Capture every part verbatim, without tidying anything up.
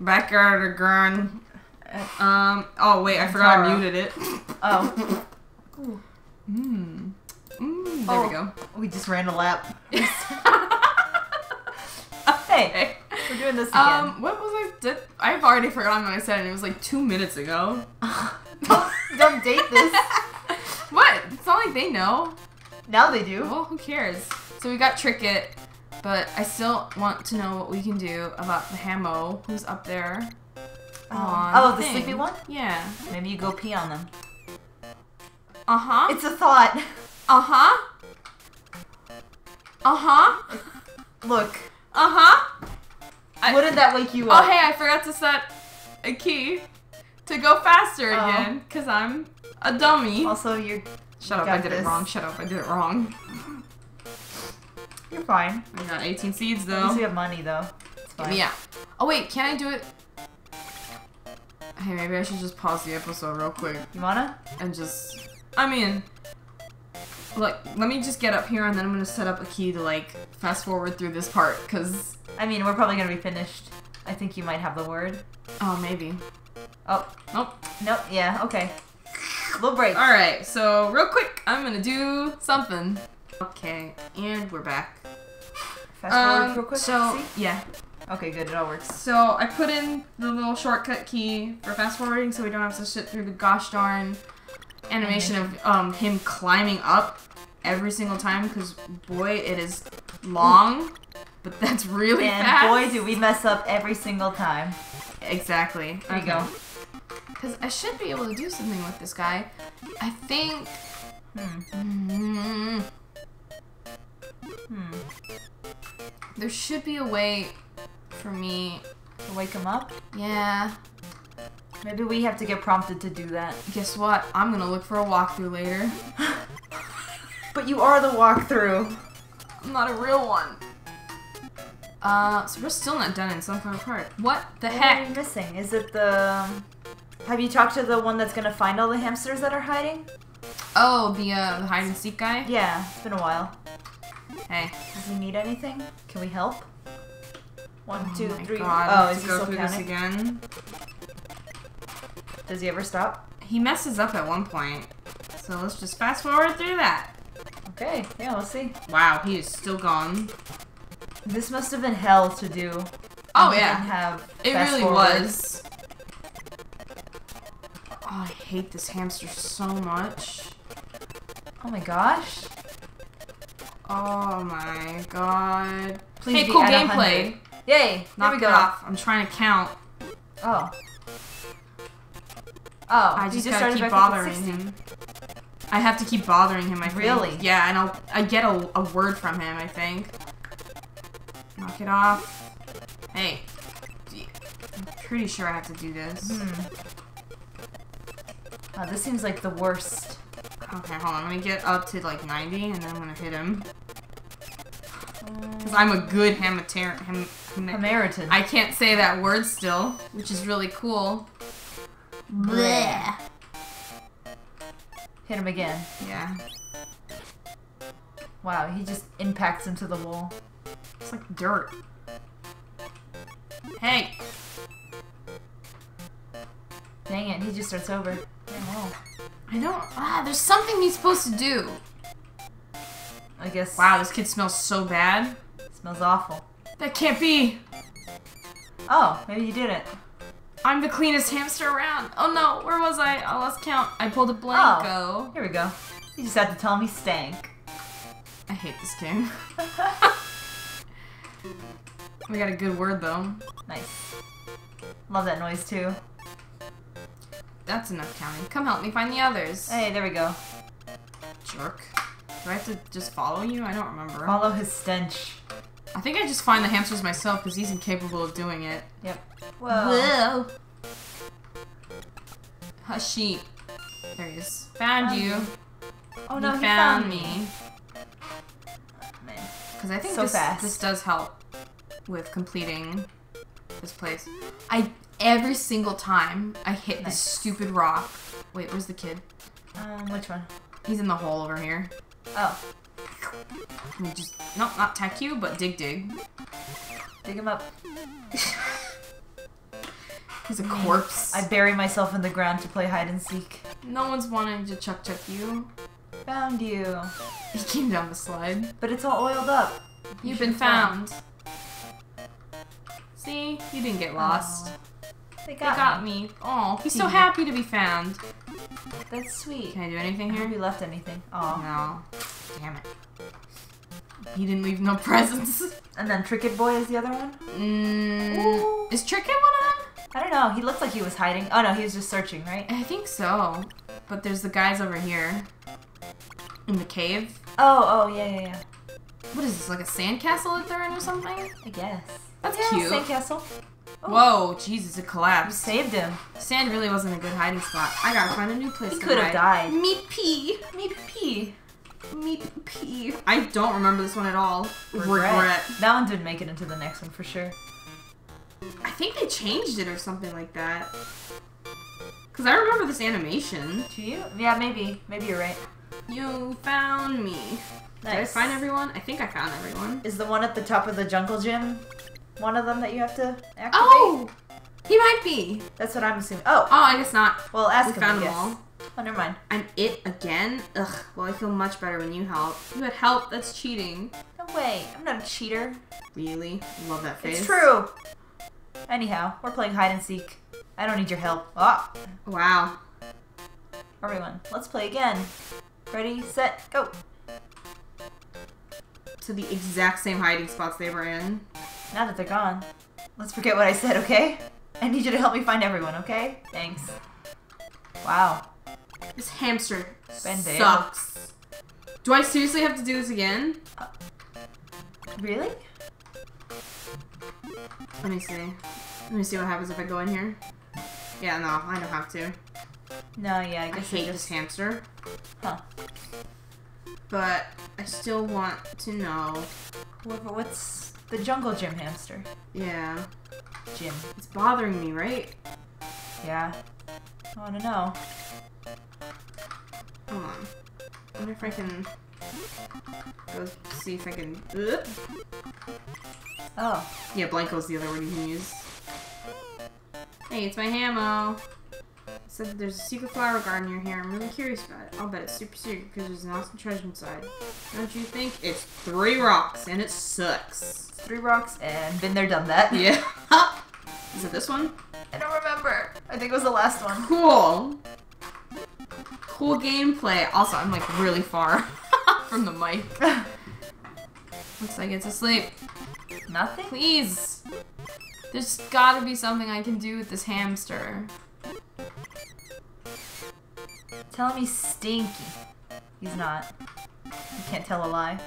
Backyard gun. Um. Oh wait, I forgot Zara. I muted it. Oh. Mmm. Mm, there oh, we go. We just ran a lap. Hey, we're doing this again. Um. What was I? Did I've already forgotten what I said, and it was like two minutes ago. Don't date this. What? It's not like they know. Now they do. Well, who cares? So we got Trick It, but I still want to know what we can do about the Hamo who's up there. Um, oh, the thing. Sleepy one? Yeah. Maybe you go pee on them. Uh-huh. It's a thought. Uh-huh. Uh-huh. Look. Uh-huh. Wouldn't that wake you up? Oh, hey, I forgot to set a key to go faster oh. again, because I'm a dummy. Also, you're... Shut you up, I did this. it wrong. Shut up, I did it wrong. You're fine. I got eighteen seeds, though. At least we have money, though. It's fine. Yeah. Oh, wait, can I do it? Hey, maybe I should just pause the episode real quick. You wanna? And just... I mean... Look, let me just get up here and then I'm gonna set up a key to, like, fast forward through this part, because... I mean, we're probably gonna be finished. I think you might have the word. Oh, maybe. Oh. Nope. Nope, yeah, okay. Little break. Alright, so, real quick, I'm gonna do something. Okay, and we're back. Fast um, forward real quick? So, see? Yeah. Okay, good. It all works. So I put in the little shortcut key for fast forwarding, so we don't have to sit through the gosh darn animation mm-hmm. of um, him climbing up every single time. Because boy, it is long, but that's really and fast. And boy, do we mess up every single time. Exactly. There okay. you go. Because I should be able to do something with this guy. I think. Hmm. Mm-hmm. Hmm. There should be a way. For me to wake him up? Yeah. Maybe we have to get prompted to do that. Guess what? I'm gonna look for a walkthrough later. But you are the walkthrough. I'm not a real one. Uh, so we're still not done in some kind of part. What the what heck? What are you missing? Is it the... Have you talked to the one that's gonna find all the hamsters that are hiding? Oh, the, uh, the hide and seek guy? Yeah, it's been a while. Hey. Does he need anything? Can we help? One, oh two, three. God. Oh, is he go still counting? Again. Does he ever stop? He messes up at one point. So let's just fast forward through that. Okay, yeah, let's see. Wow, he is still gone. This must have been hell to do. Oh, and yeah. Have it really forward. was. Oh, I hate this hamster so much. Oh my gosh. Oh my god. Please hey, cool gameplay. Yay! Knock it off. I'm trying to count. Oh. Oh. I just, just gotta keep bothering him. I have to keep bothering him, I think. Really? Yeah, and I'll I get a, a word from him, I think. Knock it off. Hey. I'm pretty sure I have to do this. Hmm. Oh, this seems like the worst. Okay, hold on. Let me get up to like ninety, and then I'm gonna hit him. Because I'm a good Hameter... Ham Hameritan. I can't say that word still, which is really cool. Bleh. Hit him again. Yeah. Wow, he just impacts into the wall. It's like dirt. Hey! Dang it, he just starts over. Oh. I don't... Ah, there's something he's supposed to do. I guess. Wow, this kid smells so bad. It smells awful. That can't be. Oh, maybe you did it. I'm the cleanest hamster around. Oh no, where was I? I lost count. I pulled a Blanco. Oh, here we go. You just had to tell me stank. I hate this game. We got a good word though. Nice. Love that noise too. That's enough counting. Come help me find the others. Hey, there we go. Jerk. Do I have to just follow you? I don't remember. Follow his stench. I think I just find the hamsters myself because he's incapable of doing it. Yep. Whoa. Whoa. Hushie. There he is. Found, found you. you. Oh no, he, he found, found me. me. Oh, man. Because I think so this, fast. this does help with completing this place. I every single time I hit nice. this stupid rock. Wait, where's the kid? Um, which one? He's in the hole over here. Oh. Let me just, nope, not tack you, but dig dig. Dig him up. He's a corpse. I bury myself in the ground to play hide and seek. No one's wanting to chuck chuck you. Found you. He came down the slide. But it's all oiled up. You've been found. See? You didn't get lost. Aww. They got me. Oh, he's so happy to be found. That's sweet. Can I do anything here? Have you left anything? Oh no. Damn it. He didn't leave no presents. And then Tricked Boy is the other one? Mm, is Tricked one of them? I don't know. He looked like he was hiding. Oh no, he was just searching, right? I think so. But there's the guys over here. In the cave. Oh, oh, yeah, yeah, yeah. What is this, like a sandcastle that they're in or something? I guess. That's yeah, cute. Sandcastle. Oh. Whoa, Jesus, it collapsed. You saved him. Sand really wasn't a good hiding spot. I gotta find a new place he to hide. He could have died. Meat pea. Meat pea. Meat pea. I don't remember this one at all. Regret. Regret. That one didn't make it into the next one for sure. I think they changed it or something like that. Because I remember this animation. Do you? Yeah, maybe. Maybe you're right. You found me. Nice. Did I find everyone? I think I found everyone. Is the one at the top of the jungle gym one of them that you have to activate? Oh! He might be! That's what I'm assuming. Oh! Oh, I guess not. Well, ask we him, found them all. Oh, never mind. I'm it again? Ugh. Well, I feel much better when you help. You had help? That's cheating. No way. I'm not a cheater. Really? I love that face. It's true! Anyhow, we're playing hide and seek. I don't need your help. Oh. Wow. Everyone, let's play again. Ready, set, go! To the exact same hiding spots they were in. Now that they're gone. Let's forget what I said, okay? I need you to help me find everyone, okay? Thanks. Wow. This hamster Bendale. Sucks. Do I seriously have to do this again? Uh, really? Let me see. Let me see what happens if I go in here. Yeah, no, I don't have to. No, yeah, I guess I hate this hamster. Huh. But I still want to know. What's the jungle gym hamster? Yeah. Gym. It's bothering me, right? Yeah. I want to know. Hold on. I wonder if I can go see if I can. Oh. Yeah, Blanco's the other one you can use. Hey, it's my hammo. Said that there's a secret flower garden near here. I'm really curious about it. I'll bet it's super secret because there's an awesome treasure inside. Don't you think? It's three rocks and it sucks. Three rocks and been there, done that. Yeah. Is it this one? I don't remember. I think it was the last one. Cool. Cool gameplay. Also, I'm like really far from the mic. Looks like it's asleep. Nothing? Please. There's gotta be something I can do with this hamster. Tell him he's stinky. He's not. You can't tell a lie.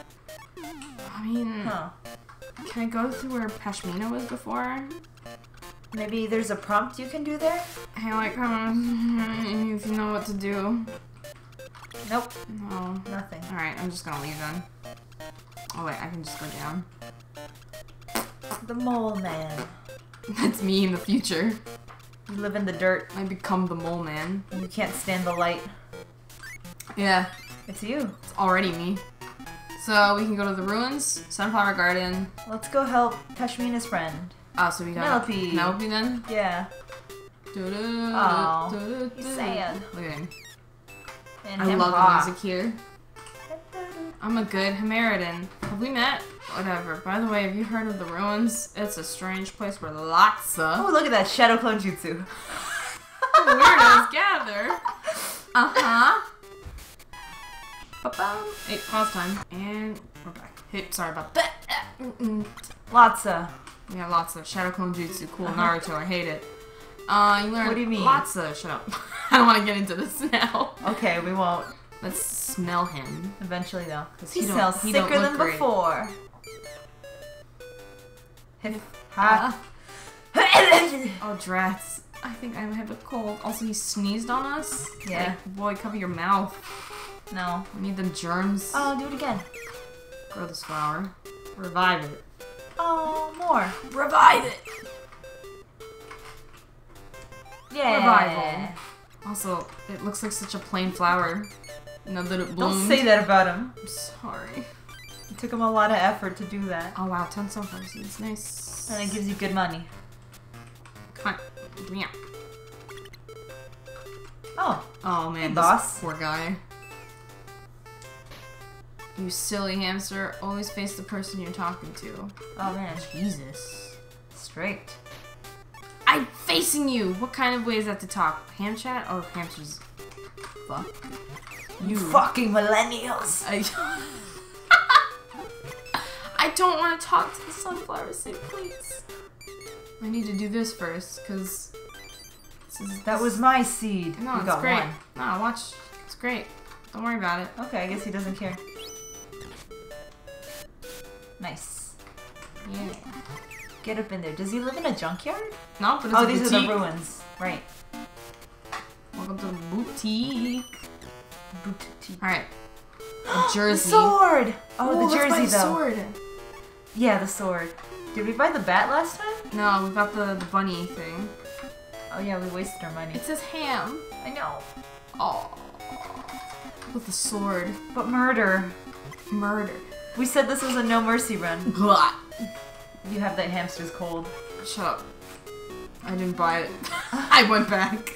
I mean, huh. Can I go through where Pashmina was before? Maybe there's a prompt you can do there? I like how if you know what to do. Nope. No. Nothing. Alright, I'm just gonna leave then. Oh wait, I can just go down. The mole man. That's me in the future. You live in the dirt. I become the mole man. And you can't stand the light. Yeah. It's you. It's already me. So we can go to the ruins, Sunflower Garden. Let's go help Pashmina's friend. Oh, so we got Penelope. Penelope then? Yeah. Oh, he's sad. Look at him. And I him love rock. The music here. I'm a good Himeridan. Have we met? Whatever. By the way, have you heard of the ruins? It's a strange place where lots of... Oh, look at that. Shadow Clone Jutsu. Weirdos gather. Uh-huh. Ba-bum. Hey, pause time. And we're back. Hey, sorry about that. Mm-mm. Lots of. Yeah, lots of. Shadow Clone Jutsu. Cool. Uh-huh. Naruto. I hate it. Uh, you learn... What do you mean? Lots of. Shut up. I don't want to get into this now. Okay, we won't. Let's smell him. Eventually, though. He, he smells he sicker than great. Before. Ha. Oh, drats. I think I have a cold. Also, he sneezed on us. Yeah. Like, boy, cover your mouth. No. We need them germs. Oh, do it again. Grow this flower. Revive it. Oh, more. Revive it. Yeah. Revival. Also, it looks like such a plain flower. Now that it blooms. Don't say that about him. I'm sorry. It took him a lot of effort to do that. Oh wow, ten sunflowers. It's nice. And it gives you good money. Con Oh. Oh man, hey, boss. Poor guy. You silly hamster. Always face the person you're talking to. Oh man, Jesus. Straight. I'm facing you! What kind of way is that to talk? Ham chat? Oh, hamsters. Fuck. You fucking millennials! I, I don't want to talk to the sunflower seed, please. I need to do this first, because... That was my seed. No, you it's got great. One. No, watch. It's great. Don't worry about it. Okay, I guess he doesn't care. Nice. Yeah. Get up in there. Does he live in a junkyard? No, but it's oh, a these boutique. Are the ruins. Right. Welcome to the boutique. Boutique. Alright. The jersey. The sword! Oh, ooh, the jersey, let's buy though. Sword. Yeah, the sword. Did we buy the bat last time? No, we bought the, the bunny thing. Oh yeah, we wasted our money. It says ham. I know. Oh. With the sword. But murder. Murder. We said this was a no mercy run. Blah. You have that hamster's cold. Shut up. I didn't buy it. I went back.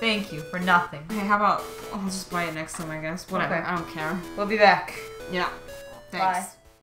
Thank you for nothing. Hey, how about I'll just buy it next time, I guess. Whatever. Okay. I don't care. We'll be back. Yeah. Thanks. Bye.